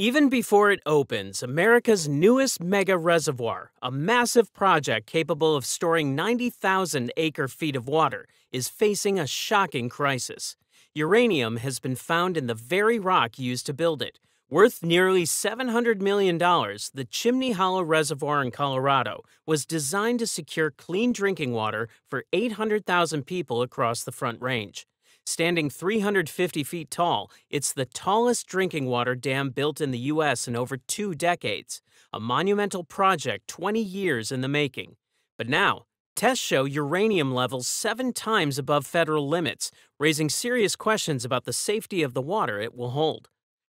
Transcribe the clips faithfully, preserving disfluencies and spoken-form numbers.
Even before it opens, America's newest mega reservoir, a massive project capable of storing ninety thousand acre-feet of water, is facing a shocking crisis. Uranium has been found in the very rock used to build it. Worth nearly seven hundred million dollars, the Chimney Hollow Reservoir in Colorado was designed to secure clean drinking water for eight hundred thousand people across the Front Range. Standing three hundred fifty feet tall, it's the tallest drinking water dam built in the U S in over two decades, a monumental project twenty years in the making. But now, tests show uranium levels seven times above federal limits, raising serious questions about the safety of the water it will hold.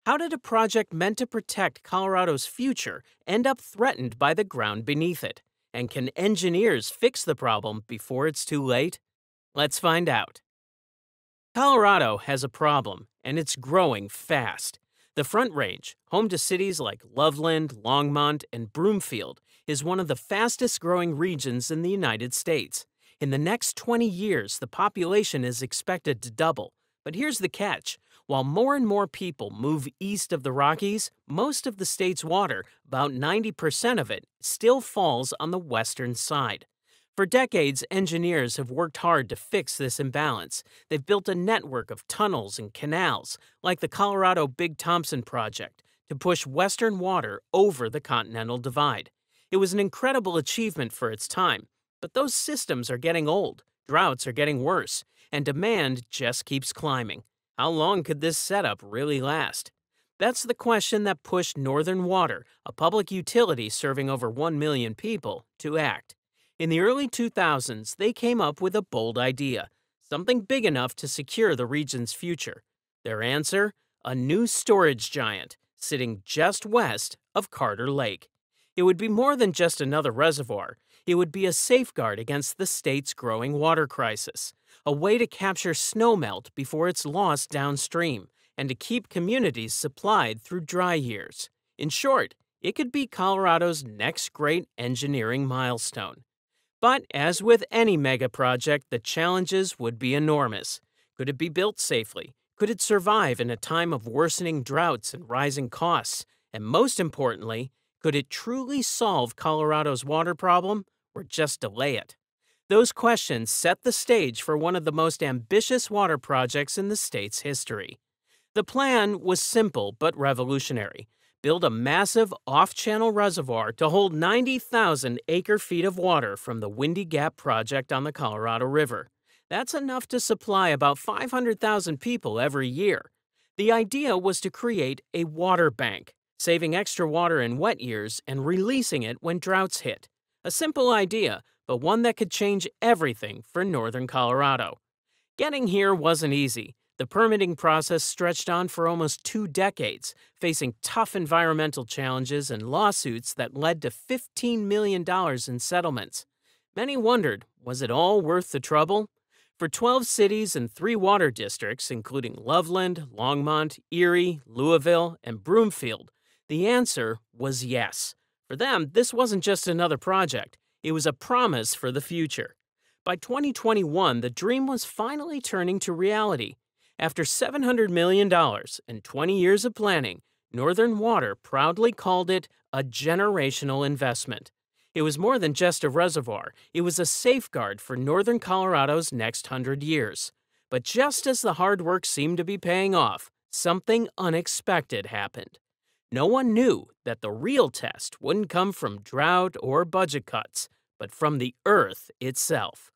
How did a project meant to protect Colorado's future end up threatened by the ground beneath it? And can engineers fix the problem before it's too late? Let's find out. Colorado has a problem, and it's growing fast. The Front Range, home to cities like Loveland, Longmont, and Broomfield, is one of the fastest-growing regions in the United States. In the next twenty years, the population is expected to double. But here's the catch. While more and more people move east of the Rockies, most of the state's water, about ninety percent of it, still falls on the western side. For decades, engineers have worked hard to fix this imbalance. They've built a network of tunnels and canals, like the Colorado Big Thompson Project, to push western water over the Continental Divide. It was an incredible achievement for its time, but those systems are getting old, droughts are getting worse, and demand just keeps climbing. How long could this setup really last? That's the question that pushed Northern Water, a public utility serving over one million people, to act. In the early two thousands, they came up with a bold idea, something big enough to secure the region's future. Their answer? A new storage giant, sitting just west of Carter Lake. It would be more than just another reservoir. It would be a safeguard against the state's growing water crisis, a way to capture snowmelt before it's lost downstream, and to keep communities supplied through dry years. In short, it could be Colorado's next great engineering milestone. But as with any mega project, the challenges would be enormous. Could it be built safely? Could it survive in a time of worsening droughts and rising costs? And most importantly, could it truly solve Colorado's water problem, or just delay it? Those questions set the stage for one of the most ambitious water projects in the state's history. The plan was simple but revolutionary. Build a massive off-channel reservoir to hold ninety thousand acre-feet of water from the Windy Gap project on the Colorado River. That's enough to supply about five hundred thousand people every year. The idea was to create a water bank, saving extra water in wet years and releasing it when droughts hit. A simple idea, but one that could change everything for northern Colorado. Getting here wasn't easy. The permitting process stretched on for almost two decades, facing tough environmental challenges and lawsuits that led to fifteen million dollars in settlements. Many wondered, was it all worth the trouble? For twelve cities and three water districts, including Loveland, Longmont, Erie, Louisville, and Broomfield, the answer was yes. For them, this wasn't just another project. It was a promise for the future. By twenty twenty-one, the dream was finally turning to reality. After seven hundred million dollars and twenty years of planning, Northern Water proudly called it a generational investment. It was more than just a reservoir. It was a safeguard for northern Colorado's next hundred years. But just as the hard work seemed to be paying off, something unexpected happened. No one knew that the real test wouldn't come from drought or budget cuts, but from the earth itself.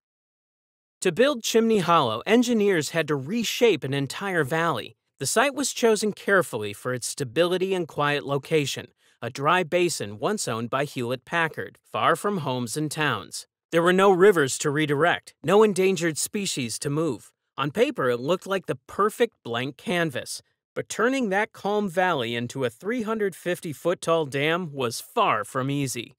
To build Chimney Hollow, engineers had to reshape an entire valley. The site was chosen carefully for its stability and quiet location, a dry basin once owned by Hewlett-Packard, far from homes and towns. There were no rivers to redirect, no endangered species to move. On paper, it looked like the perfect blank canvas. But turning that calm valley into a three hundred fifty foot tall dam was far from easy.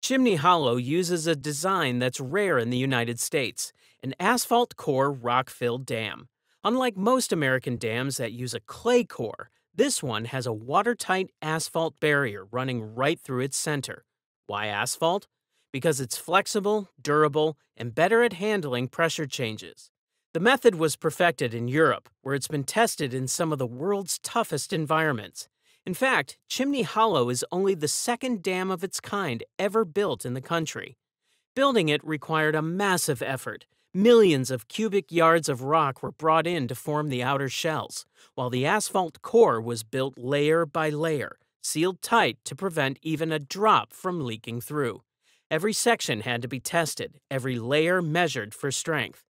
Chimney Hollow uses a design that's rare in the United States, an asphalt core rock-filled dam. Unlike most American dams that use a clay core, this one has a watertight asphalt barrier running right through its center. Why asphalt? Because it's flexible, durable, and better at handling pressure changes. The method was perfected in Europe, where it's been tested in some of the world's toughest environments. In fact, Chimney Hollow is only the second dam of its kind ever built in the country. Building it required a massive effort. Millions of cubic yards of rock were brought in to form the outer shells, while the asphalt core was built layer by layer, sealed tight to prevent even a drop from leaking through. Every section had to be tested, every layer measured for strength.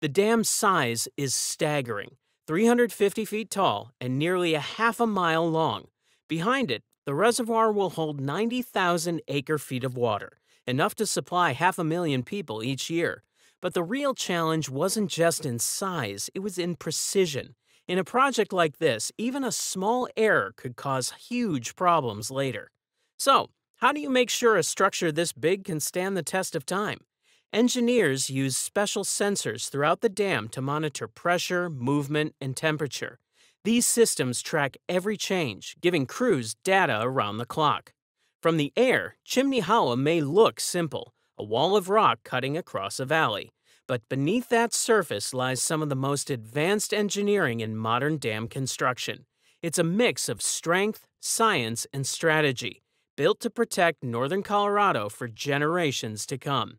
The dam's size is staggering, three hundred fifty feet tall and nearly a half a mile long. Behind it, the reservoir will hold ninety thousand acre-feet of water, enough to supply half a million people each year. But the real challenge wasn't just in size, it was in precision. In a project like this, even a small error could cause huge problems later. So, how do you make sure a structure this big can stand the test of time? Engineers use special sensors throughout the dam to monitor pressure, movement, and temperature. These systems track every change, giving crews data around the clock. From the air, Chimney Hollow may look simple, a wall of rock cutting across a valley. But beneath that surface lies some of the most advanced engineering in modern dam construction. It's a mix of strength, science, and strategy, built to protect northern Colorado for generations to come.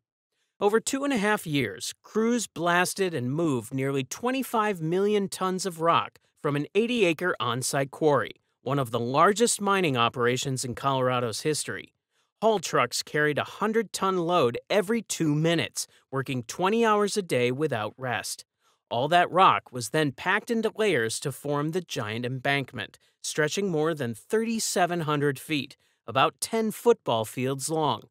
Over two and a half years, crews blasted and moved nearly twenty-five million tons of rock from an eighty acre on-site quarry, one of the largest mining operations in Colorado's history. Haul trucks carried a one hundred ton load every two minutes, working twenty hours a day without rest. All that rock was then packed into layers to form the giant embankment, stretching more than three thousand seven hundred feet, about ten football fields long.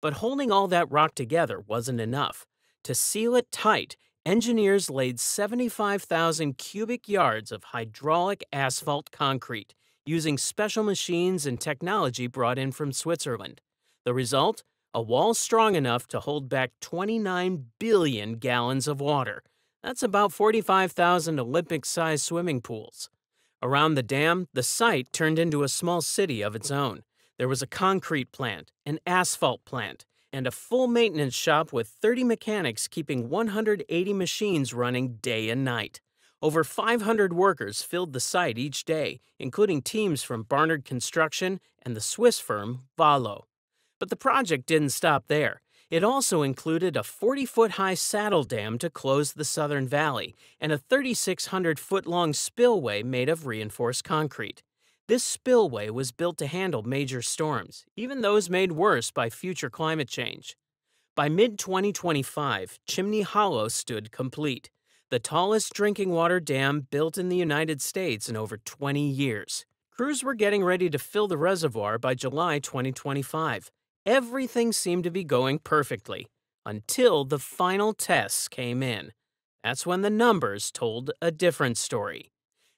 But holding all that rock together wasn't enough. To seal it tight, engineers laid seventy-five thousand cubic yards of hydraulic asphalt concrete, using special machines and technology brought in from Switzerland. The result? A wall strong enough to hold back twenty-nine billion gallons of water. That's about forty-five thousand Olympic-sized swimming pools. Around the dam, the site turned into a small city of its own. There was a concrete plant, an asphalt plant, and a full maintenance shop with thirty mechanics keeping one hundred eighty machines running day and night. Over five hundred workers filled the site each day, including teams from Barnard Construction and the Swiss firm Vallo. But the project didn't stop there. It also included a forty foot high saddle dam to close the southern valley and a three thousand six hundred foot long spillway made of reinforced concrete. This spillway was built to handle major storms, even those made worse by future climate change. By mid twenty twenty-five, Chimney Hollow stood complete, the tallest drinking water dam built in the United States in over twenty years. Crews were getting ready to fill the reservoir by July twenty twenty-five. Everything seemed to be going perfectly, until the final tests came in. That's when the numbers told a different story.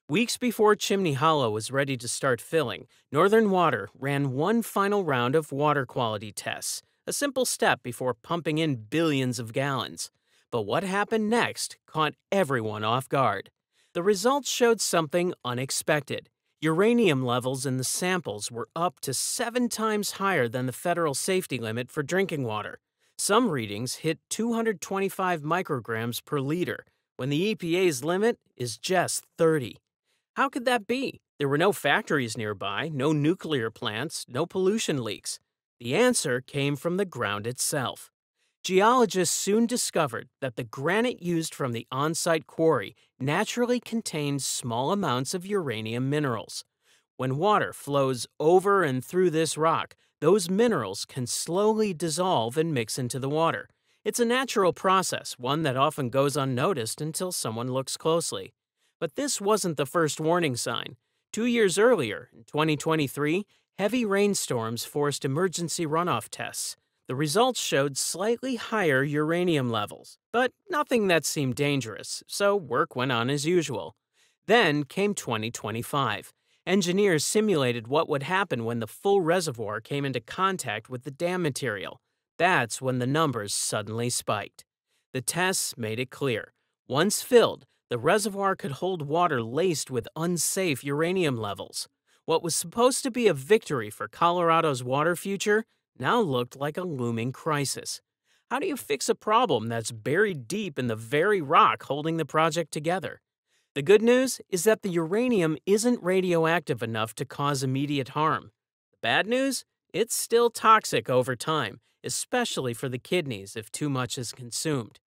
Weeks before Chimney Hollow was ready to start filling, Northern Water ran one final round of water quality tests, a simple step before pumping in billions of gallons. But what happened next caught everyone off guard. The results showed something unexpected. Uranium levels in the samples were up to seven times higher than the federal safety limit for drinking water. Some readings hit two hundred twenty-five micrograms per liter, when the E P A's limit is just thirty. How could that be? There were no factories nearby, no nuclear plants, no pollution leaks. The answer came from the ground itself. Geologists soon discovered that the granite used from the on-site quarry naturally contained small amounts of uranium minerals. When water flows over and through this rock, those minerals can slowly dissolve and mix into the water. It's a natural process, one that often goes unnoticed until someone looks closely. But this wasn't the first warning sign. Two years earlier, in twenty twenty-three, heavy rainstorms forced emergency runoff tests. The results showed slightly higher uranium levels, but nothing that seemed dangerous, so work went on as usual. Then came twenty twenty-five. Engineers simulated what would happen when the full reservoir came into contact with the dam material. That's when the numbers suddenly spiked. The tests made it clear. Once filled, the reservoir could hold water laced with unsafe uranium levels. What was supposed to be a victory for Colorado's water future now looked like a looming crisis. How do you fix a problem that's buried deep in the very rock holding the project together? The good news is that the uranium isn't radioactive enough to cause immediate harm. The bad news? It's still toxic over time, especially for the kidneys if too much is consumed.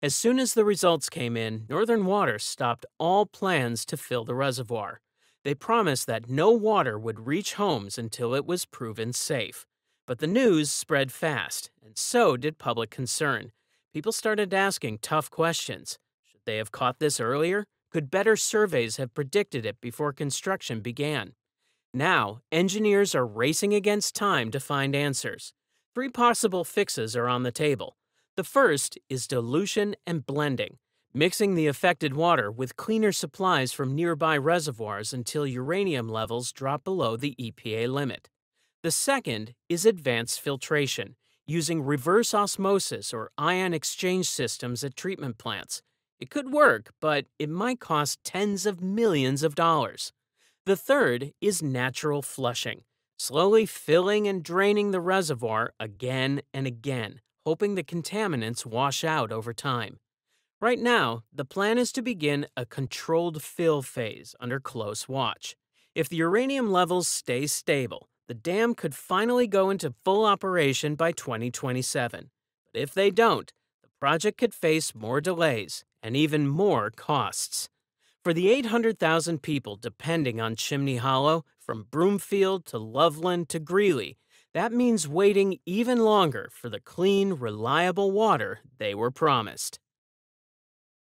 As soon as the results came in, Northern Water stopped all plans to fill the reservoir. They promised that no water would reach homes until it was proven safe. But the news spread fast, and so did public concern. People started asking tough questions. Should they have caught this earlier? Could better surveys have predicted it before construction began? Now, engineers are racing against time to find answers. Three possible fixes are on the table. The first is dilution and blending, mixing the affected water with cleaner supplies from nearby reservoirs until uranium levels drop below the E P A limit. The second is advanced filtration, using reverse osmosis or ion exchange systems at treatment plants. It could work, but it might cost tens of millions of dollars. The third is natural flushing, slowly filling and draining the reservoir again and again, hoping the contaminants wash out over time. Right now, the plan is to begin a controlled fill phase under close watch. If the uranium levels stay stable, the dam could finally go into full operation by twenty twenty-seven. But if they don't, the project could face more delays and even more costs. For the eight hundred thousand people depending on Chimney Hollow, from Broomfield to Loveland to Greeley, that means waiting even longer for the clean, reliable water they were promised.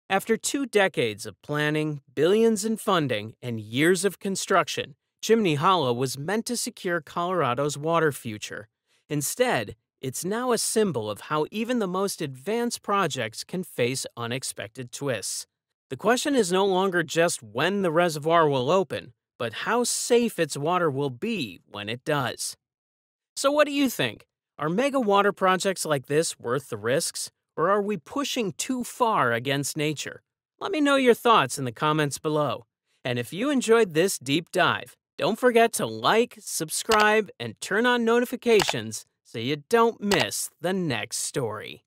After two decades of planning, billions in funding, and years of construction, Chimney Hollow was meant to secure Colorado's water future. Instead, it's now a symbol of how even the most advanced projects can face unexpected twists. The question is no longer just when the reservoir will open, but how safe its water will be when it does. So what do you think? Are mega water projects like this worth the risks, or are we pushing too far against nature? Let me know your thoughts in the comments below. And if you enjoyed this deep dive, don't forget to like, subscribe, and turn on notifications so you don't miss the next story.